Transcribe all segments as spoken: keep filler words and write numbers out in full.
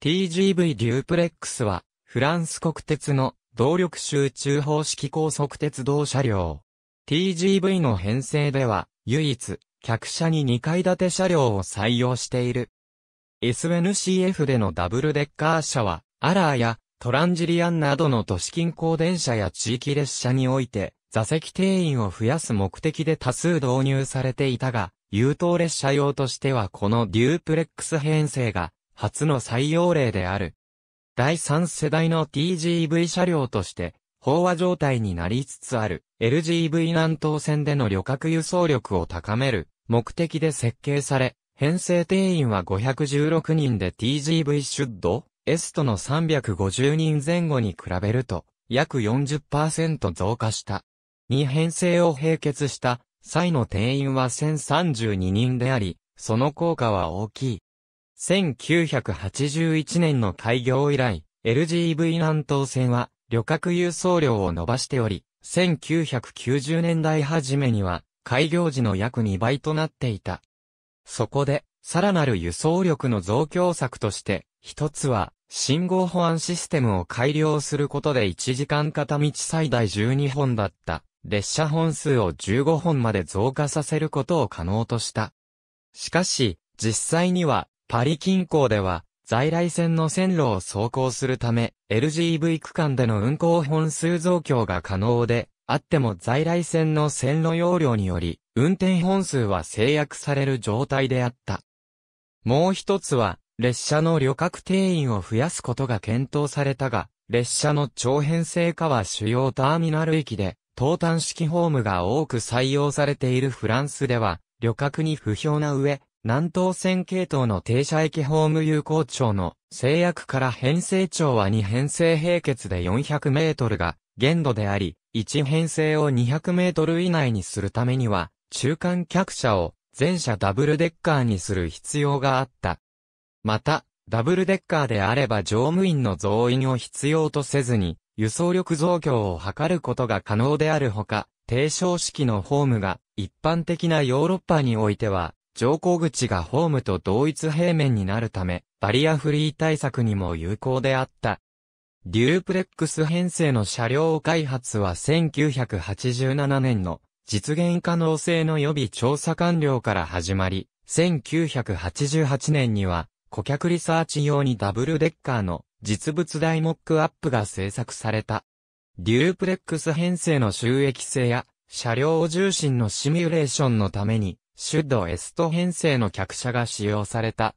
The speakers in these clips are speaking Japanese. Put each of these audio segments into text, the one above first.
ティージーブイ デュプレックスは、フランス国鉄の動力集中方式高速鉄道車両。ティージーブイ の編成では、唯一、客車ににかい建て車両を採用している。エスエヌシーエフ でのダブルデッカー車は、アラーやトランジリアンなどの都市近郊電車や地域列車において、座席定員を増やす目的で多数導入されていたが、優等列車用としてはこのデュプレックス編成が、初の採用例である。だいさん世代の ティージーブイ 車両として、飽和状態になりつつある エルジーブイ 南東線での旅客輸送力を高める目的で設計され、編成定員はごひゃくじゅうろくにんで ティージーブイ Sud-Estのさんびゃくごじゅうにんぜん後に比べると、約 よんじゅっパーセント 増加した。に編成を併結した際の定員はせんさんじゅうににんであり、その効果は大きい。せんきゅうひゃくはちじゅういちねんの開業以来、エルジーブイ 南東線は旅客輸送量を伸ばしており、せんきゅうひゃくきゅうじゅうねんだい初めには開業時の約にばいとなっていた。そこで、さらなる輸送力の増強策として、一つは信号保安システムを改良することでいちじかん片道最大じゅうにほんだった列車本数をじゅうごほんまで増加させることを可能とした。しかし、実際には、パリ近郊では、在来線の線路を走行するため、エルジーブイ 区間での運行本数増強が可能で、あっても在来線の線路容量により、運転本数は制約される状態であった。もう一つは、列車の旅客定員を増やすことが検討されたが、列車の長編成化は主要ターミナル域で、投炭式ホームが多く採用されているフランスでは、旅客に不評な上、南東線系統の停車駅ホーム有効長の制約から編成長はに編成併結でよんひゃくメートルが限度であり、いち編成をにひゃくメートル以内にするためには、中間客車を全車ダブルデッカーにする必要があった。また、ダブルデッカーであれば乗務員の増員を必要とせずに、輸送力増強を図ることが可能であるほか、低床式のホームが一般的なヨーロッパにおいては、乗降口がホームと同一平面になるため、バリアフリー対策にも有効であった。デュプレックス編成の車両開発はせんきゅうひゃくはちじゅうななねんの実現可能性の予備調査完了から始まり、せんきゅうひゃくはちじゅうはちねんには顧客リサーチ用にダブルデッカーの実物大モックアップが制作された。デュプレックス編成の収益性や車両重心のシミュレーションのために、シュドエスト編成の客車が使用された。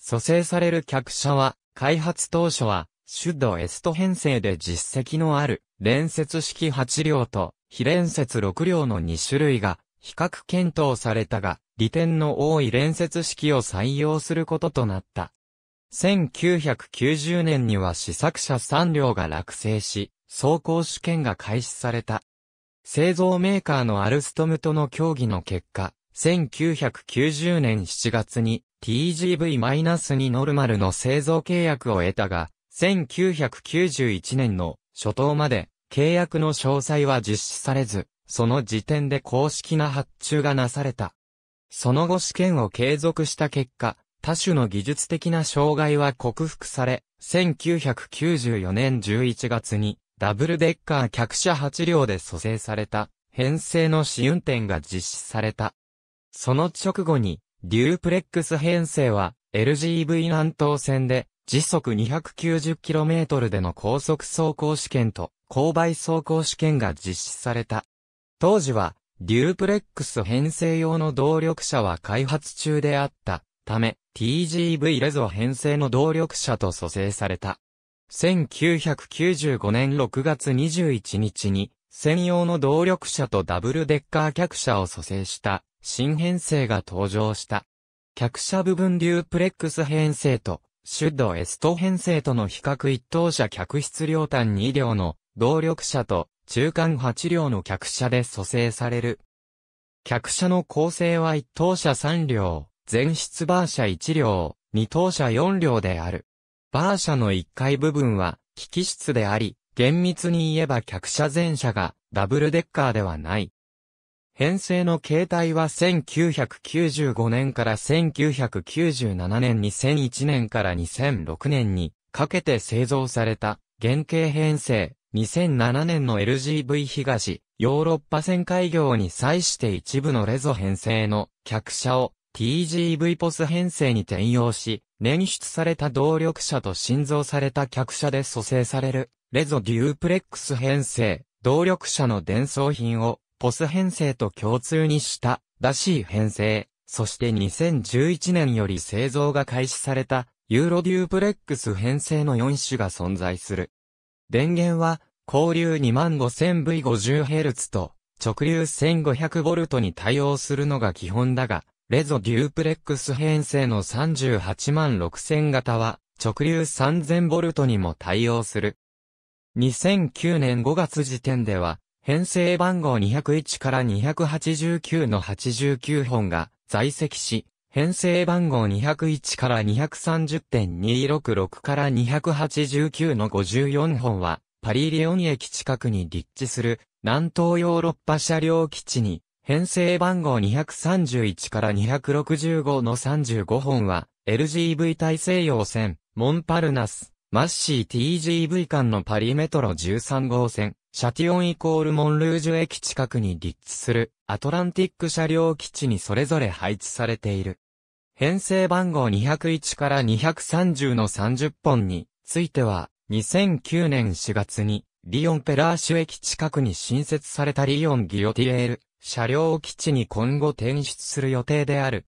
蘇生される客車は、開発当初は、シュドエスト編成で実績のある、連接式はちりょうと、非連接ろくりょうのにしゅるいが、比較検討されたが、利点の多い連接式を採用することとなった。せんきゅうひゃくきゅうじゅうねんには試作車さんりょうが落成し、走行試験が開始された。製造メーカーのアルストムとの協議の結果、せんきゅうひゃくきゅうじゅうねんしちがつに ティージーブイ ツー ノルマルの製造契約を得たが、せんきゅうひゃくきゅうじゅういちねんの初頭まで契約の詳細は実施されず、その時点で公式な発注がなされた。その後試験を継続した結果、多種の技術的な障害は克服され、せんきゅうひゃくきゅうじゅうよねんじゅういちがつにダブルデッカー客車はちりょうで蘇生された編成の試運転が実施された。その直後に、デュプレックス編成は、エルジーブイ 南東線で、時速 にひゃくきゅうじゅっキロメートル での高速走行試験と、勾配走行試験が実施された。当時は、デュプレックス編成用の動力車は開発中であったため、ティージーブイ レゾ編成の動力車と蘇生された。せんきゅうひゃくきゅうじゅうごねんろくがつにじゅういちにちに、専用の動力車とダブルデッカー客車を蘇生した。新編成が登場した。客車部分デュプレックス編成と、シュドエスト編成との比較一等車客室両端にりょうの動力車と中間はちりょうの客車で蘇生される。客車の構成はいっとうしゃさんりょう、全室バー車いちりょう、にとうしゃよんりょうである。バー車のいっかい部分は機器室であり、厳密に言えば客車全車がダブルデッカーではない。編成の形態はせんきゅうひゃくきゅうじゅうごねんからせんきゅうひゃくきゅうじゅうななねんにせんいちねんからにせんろくねんにかけて製造された原型編成にせんななねんの エルジーブイ 東ヨーロッパ線開業に際して一部のレゾ編成の客車を ティージーブイ ポス編成に転用し、捻出された動力車と新造された客車で組成されるレゾデュプレックス編成、動力車の伝送品をポス編成と共通にしたらしい編成、そしてにせんじゅういちねんより製造が開始されたユーロデュプレックス編成のよん種が存在する。電源は、交流 にまんごせんブイごじゅうヘルツ と、直流 せんごひゃくボルト に対応するのが基本だが、レゾデュプレックス編成のさんじゅうはちまんろくせんがたは、直流 さんぜんボルト にも対応する。にせんきゅうねんごがつ時点では、編成番号にひゃくいちからにひゃくはちじゅうきゅうのはちじゅうきゅうほんが在籍し、編成番号にひゃくいちから にひゃくさんじゅうてんにひゃくろく からにひゃくはちじゅうきゅうのごじゅうよんほんは、パリリオン駅近くに立地する南東ヨーロッパ車両基地に、編成番号にひゃくさんじゅういちからにひゃくろくじゅうごのさんじゅうごほんは、エルジーブイ 大西洋線、モンパルナス、マッシー ティージーブイ 間のパリメトロじゅうさんごうせん、シャティオンイコールモンルージュ駅近くに立地するアトランティック車両基地にそれぞれ配置されている。編成番号にひゃくいちからにひゃくさんじゅうのさんじゅっぽんについては、にせんきゅうねんしがつにリヨンペラーシュ駅近くに新設されたリヨンギヨティエール車両基地に今後転出する予定である。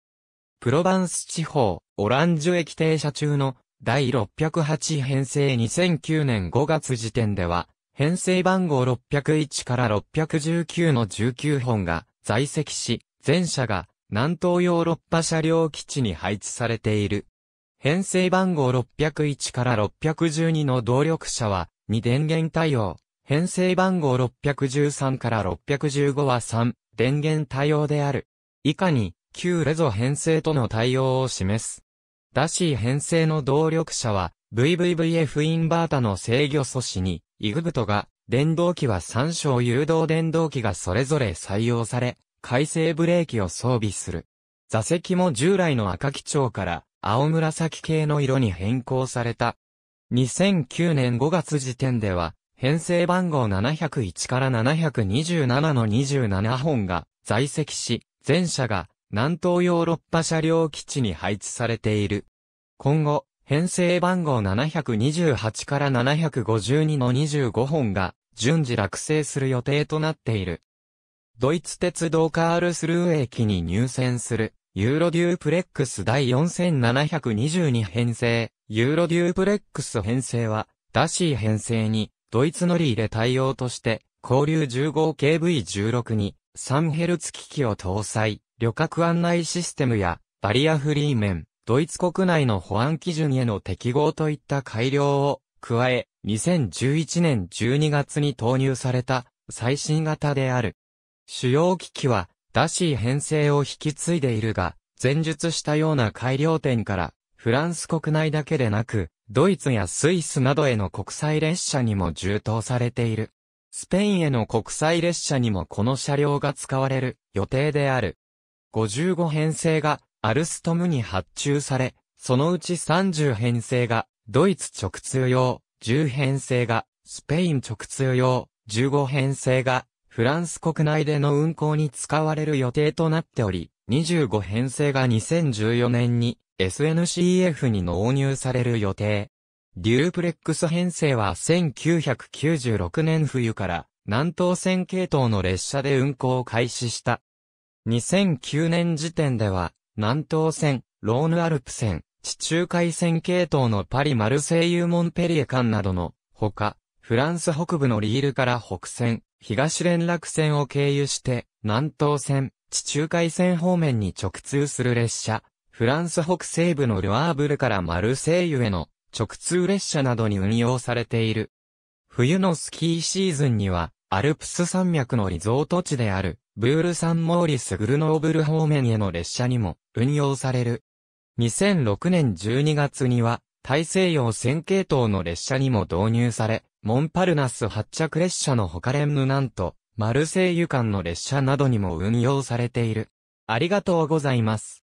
プロバンス地方、オランジュ駅停車中の第ろっぴゃくはち編成にせんきゅうねんごがつ時点では、編成番号ろっぴゃくいちからろっぴゃくじゅうきゅうのじゅうきゅうほんが在籍し、全車が南東ヨーロッパ車両基地に配置されている。編成番号ろっぴゃくいちからろっぴゃくじゅうにの動力車はに電源対応。編成番号ろっぴゃくじゅうさんからろっぴゃくじゅうごはさん電源対応である。以下に旧レゾ編成との対応を示す。ダシー編成の動力車は ブイブイブイエフ インバータの制御素子にイグブトが、電動機はさん小誘導電動機がそれぞれ採用され、回生ブレーキを装備する。座席も従来の赤基調から青紫系の色に変更された。にせんきゅうねんごがつ時点では、編成番号ななひゃくいちからななひゃくにじゅうななのにじゅうななほんが在籍し、全車が南東ヨーロッパ車両基地に配置されている。今後、編成番号ななひゃくにじゅうはちからななひゃくごじゅうにのにじゅうごほんが順次落成する予定となっている。ドイツ鉄道カールスルー駅に入線するユーロデュープレックス第よんせんななひゃくにじゅうに編成ユーロデュープレックス編成はダシー編成にドイツ乗り入れ対応として交流 じゅうごケーブイじゅうろく に さんヘルツ 機器を搭載、旅客案内システムやバリアフリー面、ドイツ国内の保安基準への適合といった改良を加え、にせんじゅういちねんじゅうにがつに投入された最新型である。主要機器はダシー編成を引き継いでいるが、前述したような改良点から、フランス国内だけでなく、ドイツやスイスなどへの国際列車にも充当されている。スペインへの国際列車にもこの車両が使われる予定である。ごじゅうご編成が、アルストムに発注され、そのうちさんじゅう編成がドイツ直通用、じゅう編成がスペイン直通用、じゅうご編成がフランス国内での運行に使われる予定となっており、にじゅうご編成がにせんじゅうよねんに エスエヌシーエフ に納入される予定。デュープレックス編成はせんきゅうひゃくきゅうじゅうろくねん冬から南東線系統の列車で運行を開始した。にせんきゅうねん時点では、南東線、ローヌアルプ線、地中海線系統のパリ・マルセイユ・モンペリエ間などのほか、フランス北部のリールから北線、東連絡線を経由して、南東線、地中海線方面に直通する列車、フランス北西部のルアーブルからマルセイユへの直通列車などに運用されている。冬のスキーシーズンには、アルプス山脈のリゾート地である、ブール・サン・モーリス・グルノーブル方面への列車にも運用される。にせんろくねんじゅうにがつには、大西洋線系統の列車にも導入され、モンパルナス発着列車のホカレンヌナント、マルセイユ間の列車などにも運用されている。ありがとうございます。